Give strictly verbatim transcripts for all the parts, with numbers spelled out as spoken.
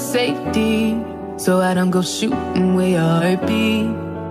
safety, so I don't go shooting where your heart be.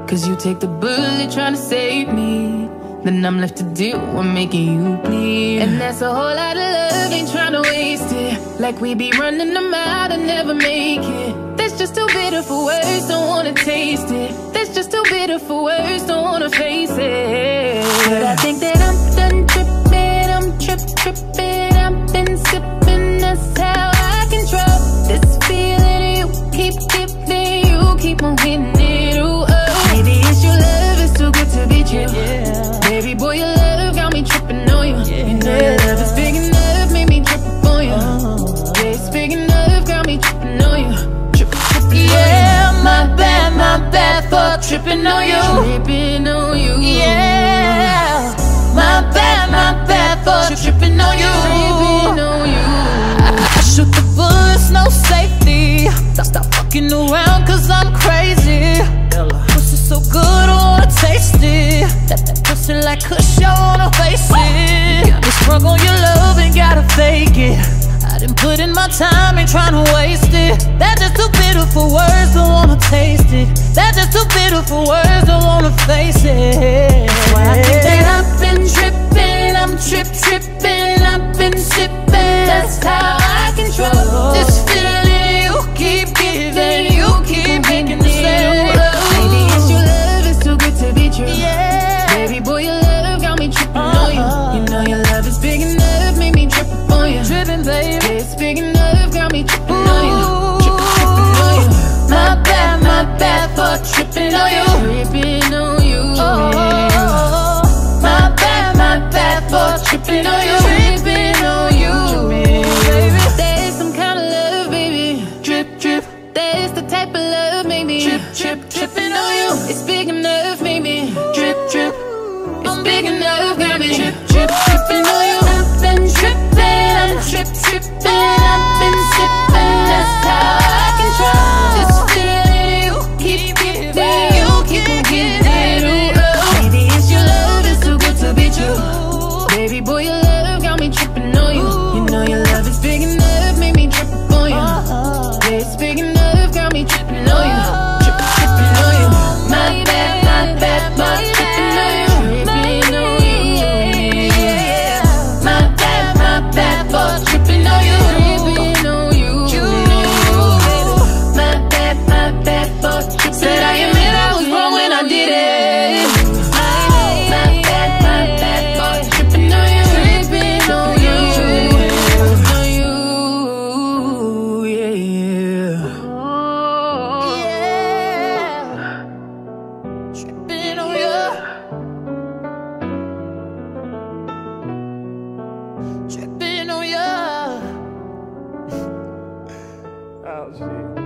Cause you take the bullet trying to save me, then I'm left to deal with making you bleed. And that's a whole lot of love, ain't trying to waste it. Like we be running them out and never make it. That's just too bitter for words, don't wanna taste it. That's just too bitter for words, don't wanna face it. But I think that I'm done tripping, I'm trip tripping. I've been sipping, that's how I control this feeling you keep giving, you keep on hitting it. Ooh, oh. Maybe it's your love, it's too good to be true. Yeah. Baby boy, your love got me tripping on you. Yeah. You know your love is big enough, made me trip on you. Oh. It's big enough, got me tripping on you. Tripping, tripping, yeah, on you. My bad, my bad for tripping on you. Tripping on you, yeah. My bad, my bad for tripping on you. Tripping on you. I, I shoot the bullets, no safety. Stop, stop fucking around, cause I'm crazy. Ella. So good, I wanna taste it. That, that pussy like Kush, I wanna face it. Got me sprung on your love and gotta fake it. I didn't put in my time, ain't tryna waste it. That's just too bitter for words, don't wanna taste it. That's just too bitter for words, don't wanna face it. Why I think that I've been trippin', I'm trip trippin', I've been sippin'. That's how I control this feeling you keep giving, you keep making the same. It's big enough, got me tripping on you. Tripping, tripping on you. My bad, my bad for tripping on you. Tripping on you. Oh, my bad, my bad for tripping on you. Tripping on you. Baby, there's some kind of love, baby. Drip, drip. That's the type of love, maybe. Trip, trip, tripping on you. It's big enough, maybe. Drip, drip. It's big enough, got me. Trip, trip, tripping on you. I've been tripping. I'm trip trippin', I've been sippin', that's how I control this feeling you keep giving, you keep giving. Maybe it's your love, it's too good to be true. Baby boy, your love got me trippin' on you. You know your love is big enough, made me trip on you. It's big enough, got me trippin' on you. Trippin', trippin' on you. My bad, my bad, my trippin' on you. Trippin' on ya. Oh shit.